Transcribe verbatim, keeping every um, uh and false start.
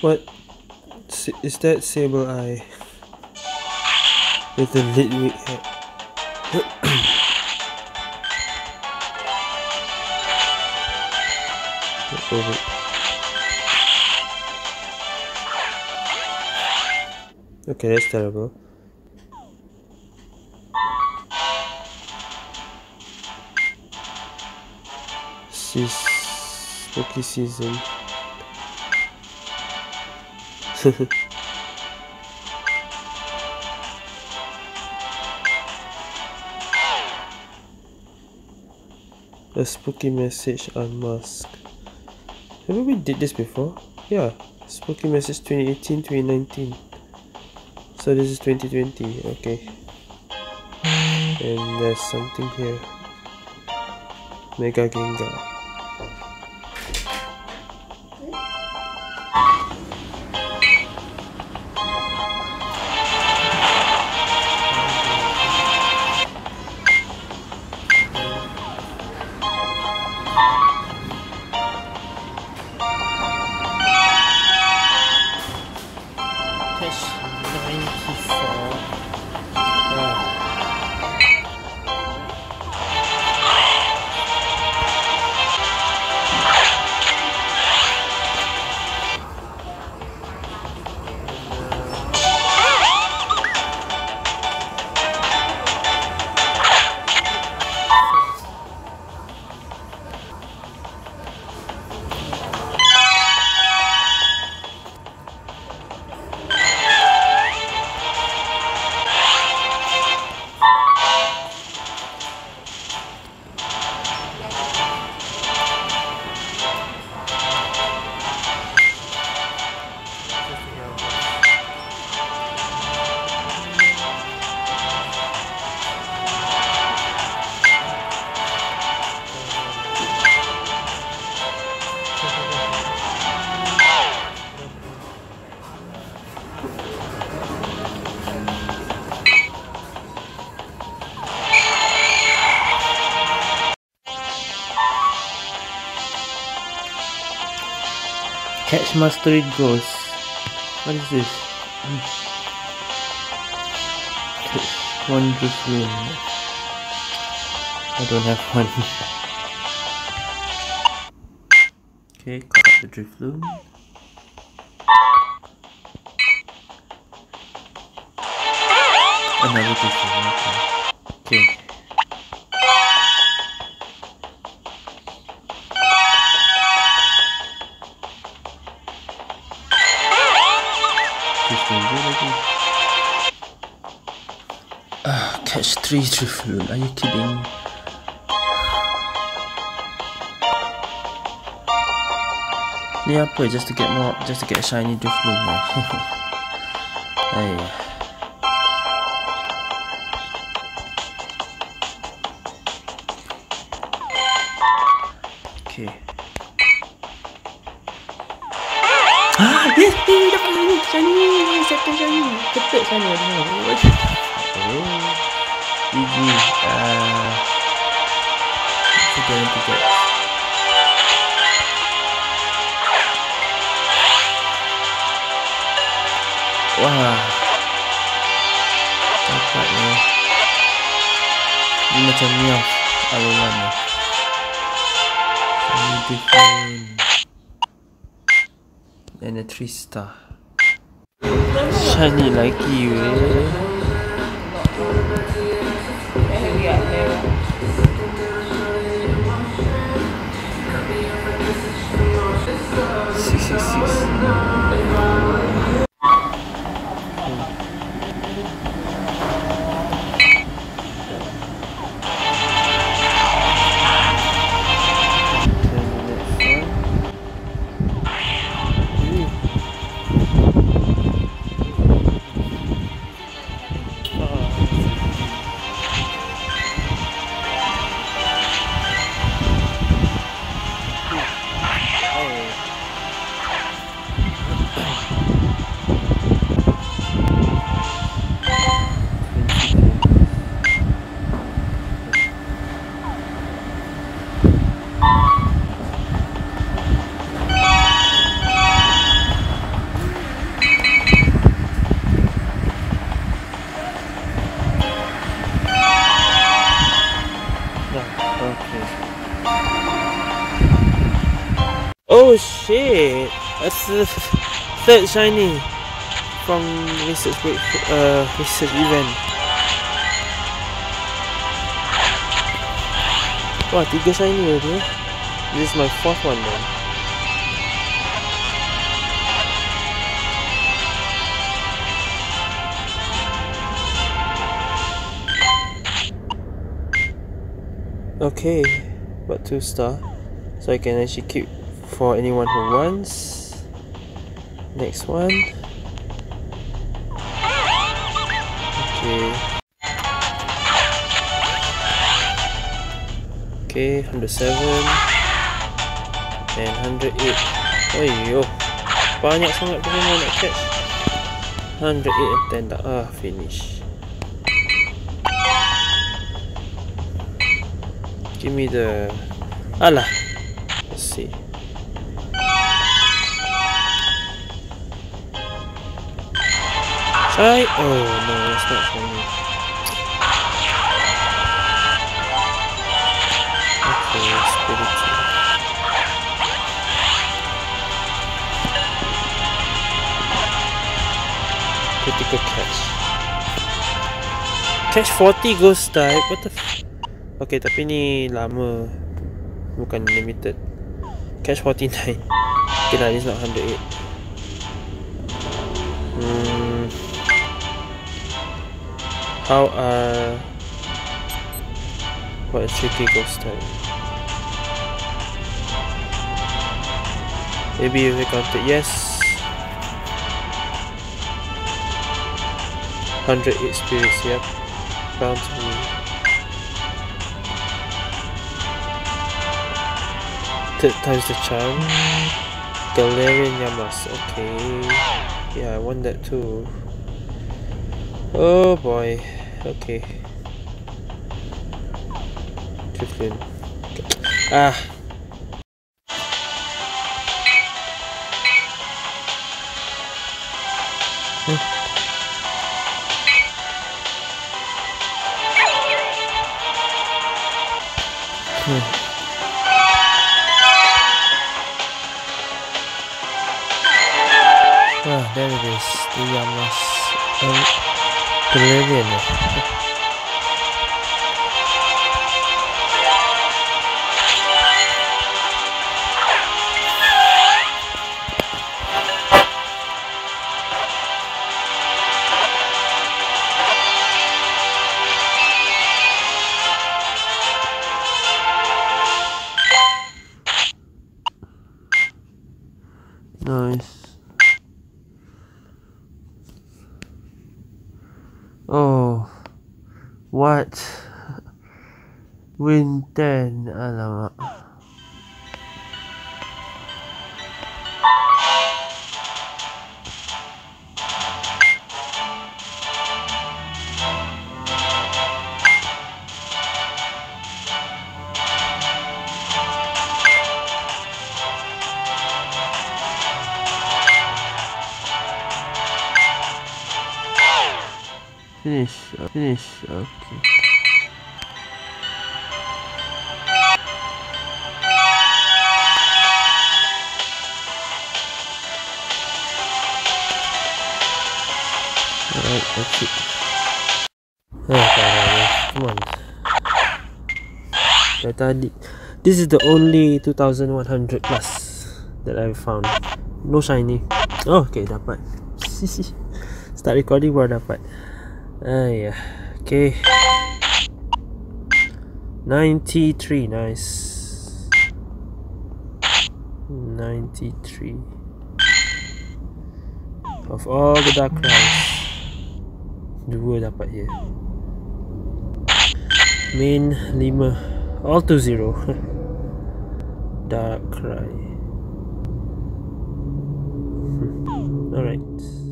What is that? Sableye with the Litwick head. Okay, that's terrible. Spooky season. A spooky message unmask. Have we did this before? Yeah, spooky message twenty eighteen, twenty nineteen. So this is twenty twenty. Okay. And there's something here. Mega Gengar. Catch mastery goals. What is this? Catch one Drifloon. I don't have one. Okay, caught up the Drifloon. Another Drifloon. Okay. Okay. Uh, catch three Drifloon, are you kidding? Ni apa, just to get more, just to get a shiny Drifloon. Hey. Okay. Ah, yes, yes, shiny, second shiny, the third shiny, I don't know. G G, uh, it's a guarantee get. Wah, dapatnya ini macam ni lah alunan lah. Ini Drifloon and a three star shiny like you, eh? Okay. Oh shit! That's the third shiny from research break, uh, research event. Wah, tiga shiny ni. This is my fourth one then. Okay, but two star, so I can actually keep for anyone who wants. Next one. Okay. Okay, one oh seven and one oh eight. Ayo, banyak sangat Pokemon nak catch. one oh eight and ten dah, ah, finish. Give me the... Alah. Let's see. Try... Oh no, that's not for me. Okay, Spiritomb. Critical catch. Catch forty ghost type? What the f... Okay, tapi ni lama, bukan limited. Catch forty-nine. Okay lah, it's not one oh eight. Hmm. How are... What a tricky ghost type. Maybe if we counted, yes. one oh eight spirits, yep. Bound to me. Third time's the charm. Galarian Yamask, okay. Yeah, I want that too. Oh boy, okay. Drifloon. Ah! Huh. There it is, the Yamask, um, Galarian. Nice. Oh, what? Win ten, alamak. Finish, uh, finish, okay. Alright, that's it. Okay, come on. Tadi, this is the only two thousand one hundred plus that I found. No shiny. Oh, okay, dapat. Start recording baru dapat. Ah yeah, okay. ninety-three, nice. ninety-three. Of all the dark rounds, dua dapat here. Main lima, all to zero. Dark cry. All right.